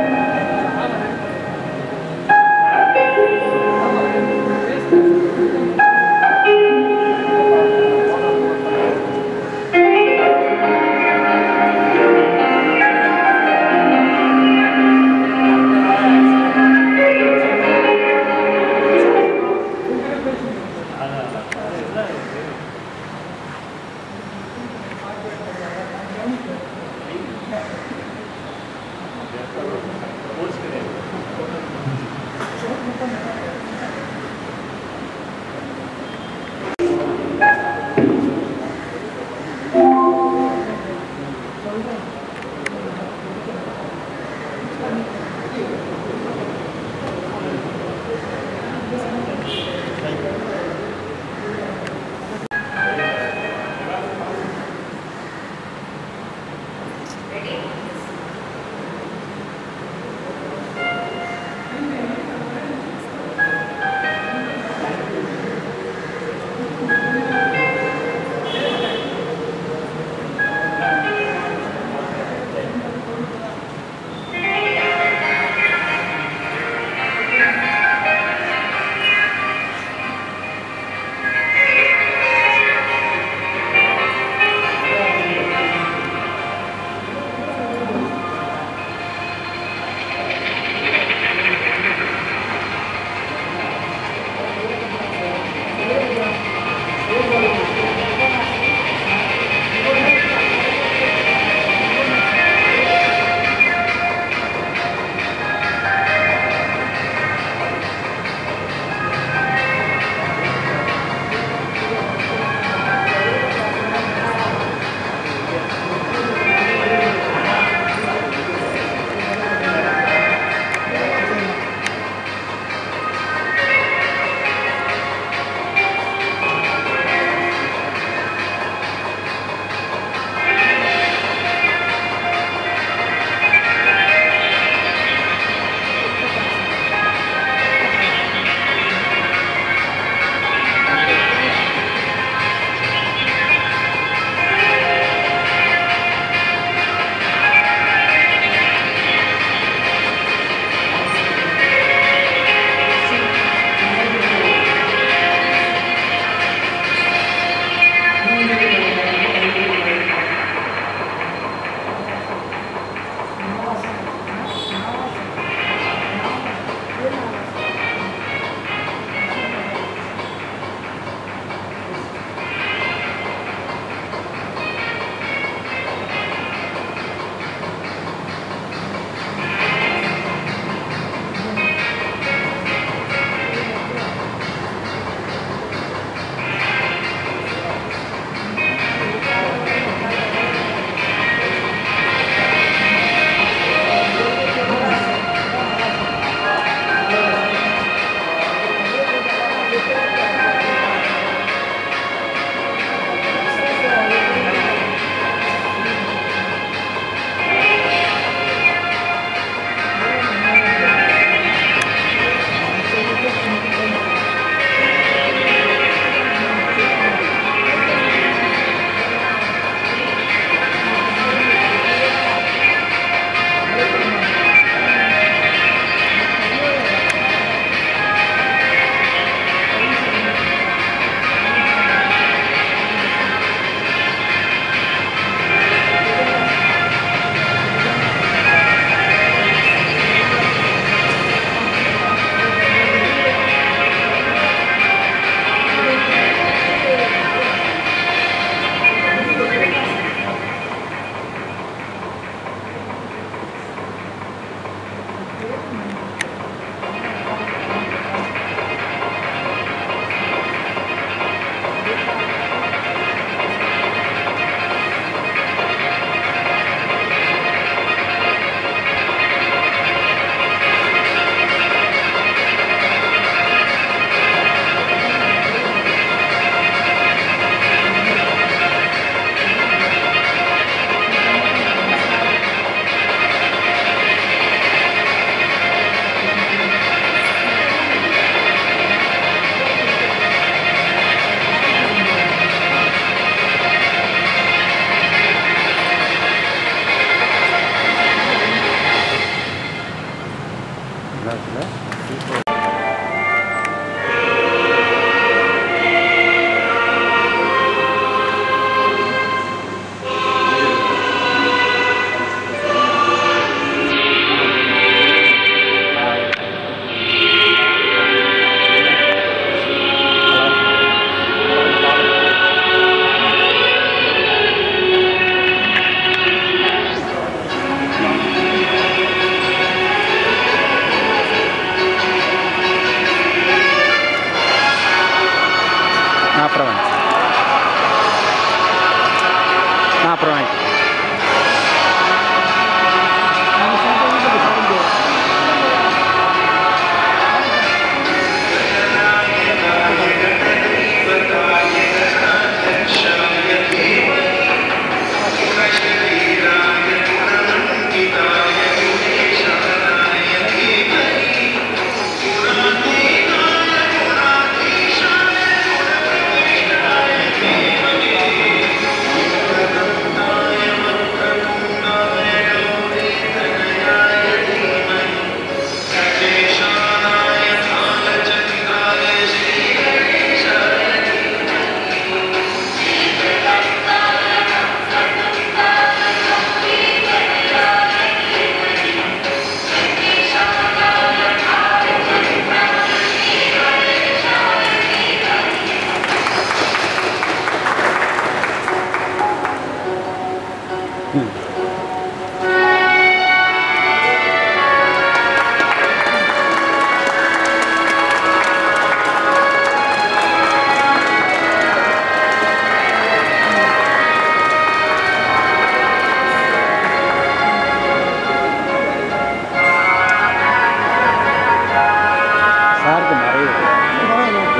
Gracias. Right.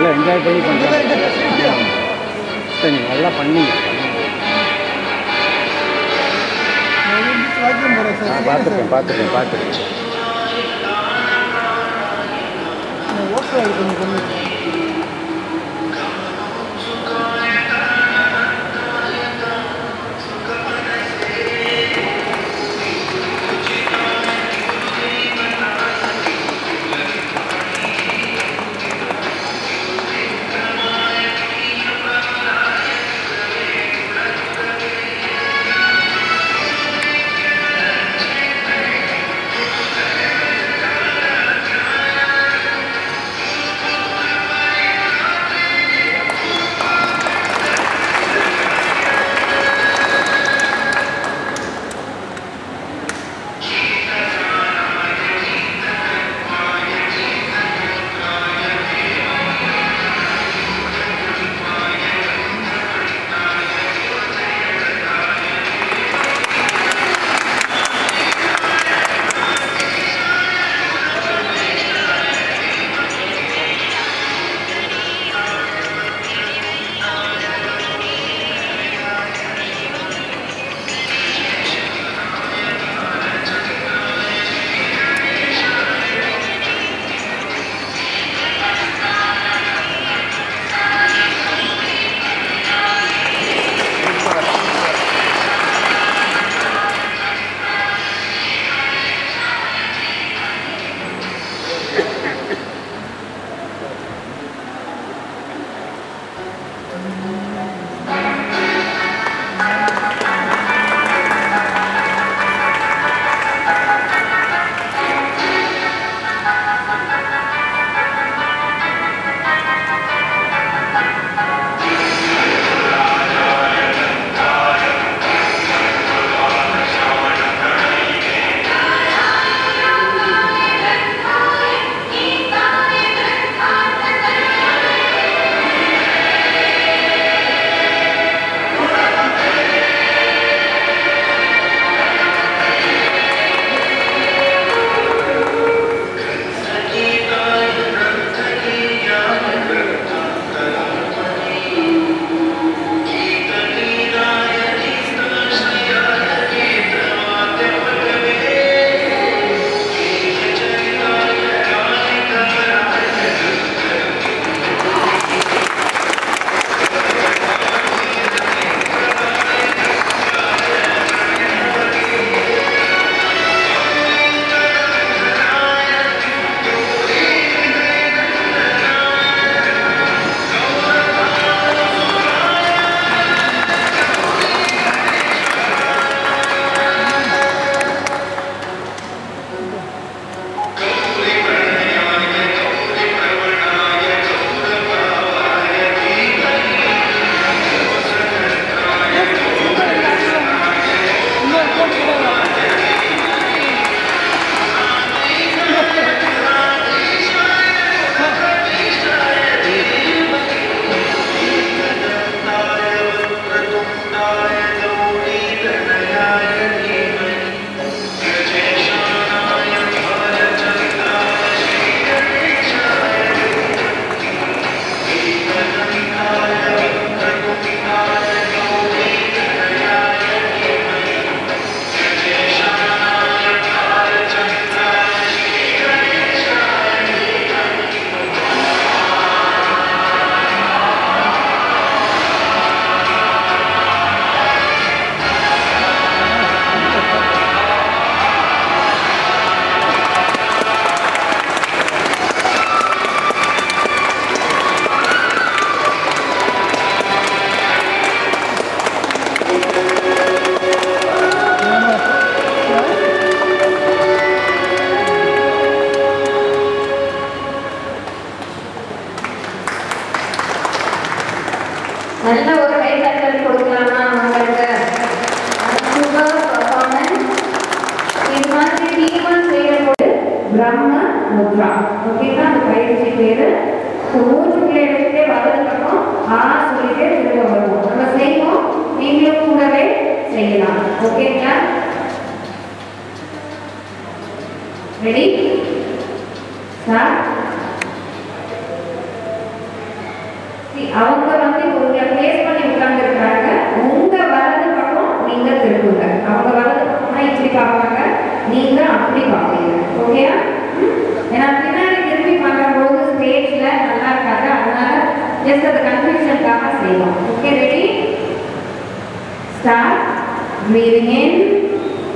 நல்லா என்ஜாய் பண்ணி பண்ணுறேன். சரி, நீங்கள் நல்லா பண்ணீங்க. நான் பார்த்துருக்கேன். நல்ல ஒரு கை தட்டல் கொடுக்கலாமா அவங்களுக்கு? Super performance. இது மாதிரி டீமாக செய்யக்கூடிய பிரம்ம முத்ரா. ஓகேங்களா? அந்த பயிற்சி பேர். ஸோ மூச்சு பிள்ளைகளுக்கே வந்ததுக்கப்புறம் ஆ சொல்லிட்டு திரும்ப வருவோம். நம்ம செய்வோம், நீங்களும் கூடவே செய்யலாம். ஓகேங்களா? Ready sir? அவங்க வந்து உங்களை பிளேஸ் பண்ணி உட்கார்ந்து இருக்காங்க. உங்க வலது பக்கம் நீங்க திரும்புங்க. அவங்க வலது பக்கம் இப்படி பார்ப்பாங்க, நீங்க அப்படி பார்ப்பீங்க. ஓகேயா? ஏன்னா பின்னாடி திரும்பி பார்க்கும்போது ஸ்டேஜ்ல நல்லா இருக்காது. அதனால ஜஸ்ட் அது கன்ஃபியூஷனுக்காக செய்வோம். Okay, ready start. Breathing in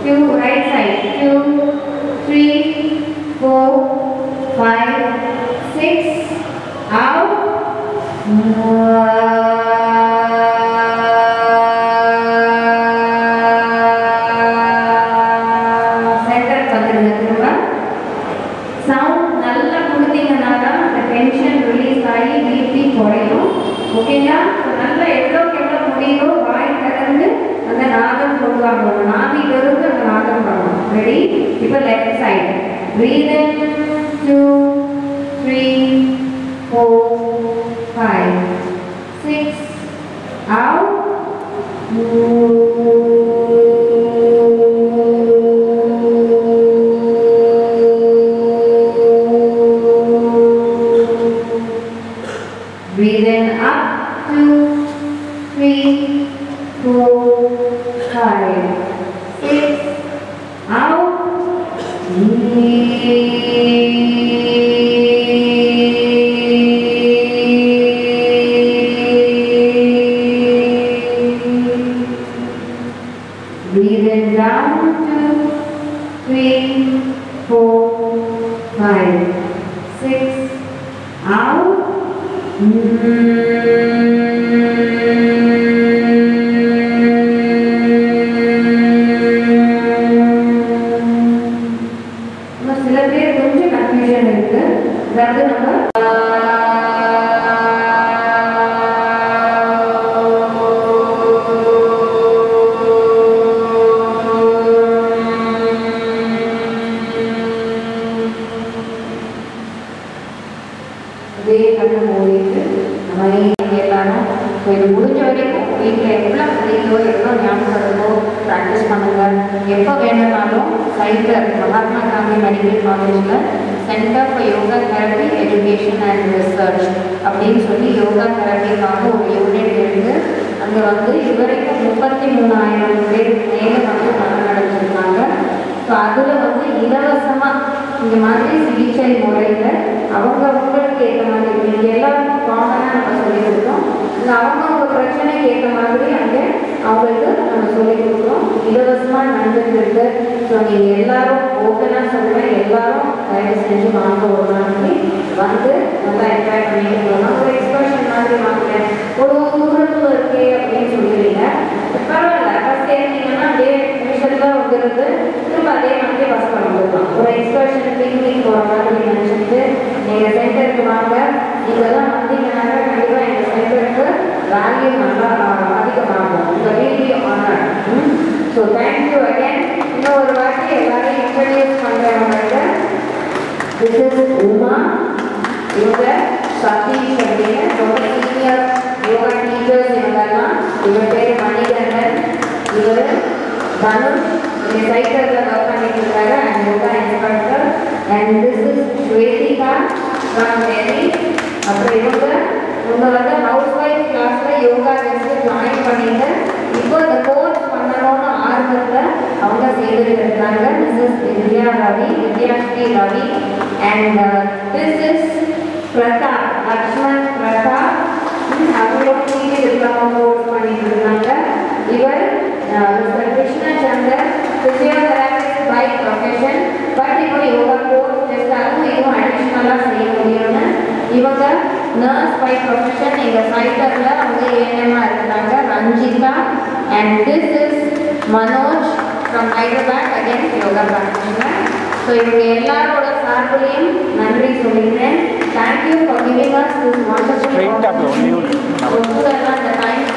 to right side. 2 3 4 5 6 out. Centre பத்திருங்க திரும்ப. சவுண்ட் நல்லா கொடுத்தீங்கன்னா தான் அந்த டென்ஷன் ரிலீஸ் ஆகி பிபி குறையும். ஓகேங்களா? நல்லா எவ்வளோக்கு எவ்வளோ முடியுமோ வாய் திறந்து அந்த நாதம் சொல்லுவாங்க. நாதிலிருந்து அந்த நாதம் வரும். ரெடி? இப்போ left side. Breathe in. 2 3 4 5 6 out. Breathe in up. 2 3 4 5 6 out. Breathe in down. 2 3 4 5 6 out. சில பேர் கொஞ்சம் கன்ஃபியூஷன் இருக்கு. அதாவது நம்ம எப்போ வேணும்னாலும் சைபர் மகாத்மா காந்தி மெடிக்கல் காலேஜில் centre for yoga therapy education and research அப்படின்னு சொல்லி யோகா தெரப்பிக்காக ஒரு யூனிட் இருக்குது. அங்கே வந்து இதுவரைக்கும் 33,000 பேர் மேலே வந்து பணம் நடத்திருக்காங்க. ஸோ அதில் வந்து இலவசமாக இந்த மாதிரி சிகிச்சை முறையில் அவங்க உங்களுக்கு ஏற்ற மாதிரி இங்கே எல்லாம் காமனாக நம்ம சொல்லியிருக்கோம். இல்லை அவங்க ஒரு பிரச்சனைக்கு ஏற்ற மாதிரி அங்கே அவங்களுக்கு நம்ம சொல்லி கொடுக்குறோம். இலவசமாக நடந்துருக்கு. ஸோ நீங்கள் எல்லாரும் ஓகேனாக சொல்லுவேன். எல்லாரும் தயவு செஞ்சு வாங்க. ஒரு நாளைக்கு வந்து நல்லா என்ஜாய் பண்ணிட்டு போகலாம். ஒரு எக்ஸ்பிரஷன் மாதிரி வாங்கினேன். ஒரு தூரத்தில் இருக்கே அப்படின்னு சொல்லுவீங்க. பரவாயில்ல, பஸ் ஏறிங்கன்னா அப்படியே நிமிஷத்தில் வந்துடுது. திரும்ப அதே மாதிரி பஸ் பண்ண போகலாம். ஒரு எக்ஸ்பிரஷன் பிக்னிக் போகிற மாதிரி நினச்சிட்டு நீங்கள் சென்டருக்கு வாங்க. நீங்கள் தான் வந்தீங்கன்னாக்க கண்டிப்பாக எங்கள் சென்டருக்கு வேல்யூ நல்லா அதிகமாகும். உங்கள் வீடியோ ஆனால் ஸோ தேங்க்யூ அகேன். இன்னும் ஒரு வாட்டி எல்லாரையும் இன்ட்ரடியூஸ் பண்ணுறவங்க. This is Uma. இவங்க சதீஷ் அப்படின்னு ரொம்ப சீனியர் யோகா டீச்சர்ஸ். இவங்கெல்லாம் இவங்க பேர் மணிகண்டன், இவர் தனுஷ், இங்கே சைக்கிளில் ஒர்க் பண்ணிட்டு இருக்காரு and yoga instructor. And this is Swethika from Delhi. அப்புறம் இவங்க இவங்க வந்து ஹவுஸ் ஒய்ஃப் கிளாஸில் யோகா கிளாஸில் ஜாயின் பண்ணிட்டு இப்போ இந்த கோர்ஸ் பண்ணணும்னு ஆர்வத்தில் அவங்க செய்துட்டு இருக்கிறாங்க. This is Vidya Ravi, Vidyashree Ravi. And this is Pratap, Lakshman Pratap. அவங்களோட கீழே இருக்கிறவங்க கோர்ஸ் பண்ணிட்டு இருக்காங்க. இவர் Krishnachandar, physiotherapist by profession. But இப்போ யோகா கோர்ஸ் ஜஸ்டாகவும் இதுவும் அடிஷ்னலாக செய்ய முடியும்னு இவங்க நர்ஸ் பை ப்ரொஃபஷன். எங்கள் சைட்டரில் அவங்க ஏஎம்மாக இருக்கிறாங்க. Ranjitha. And this is Manoj from Hyderabad, again yoga practitioner. So இவங்க எல்லாரோட சார்பிலையும் நன்றி சொல்லிக்கிறேன். Thank you for giving us this wonderful.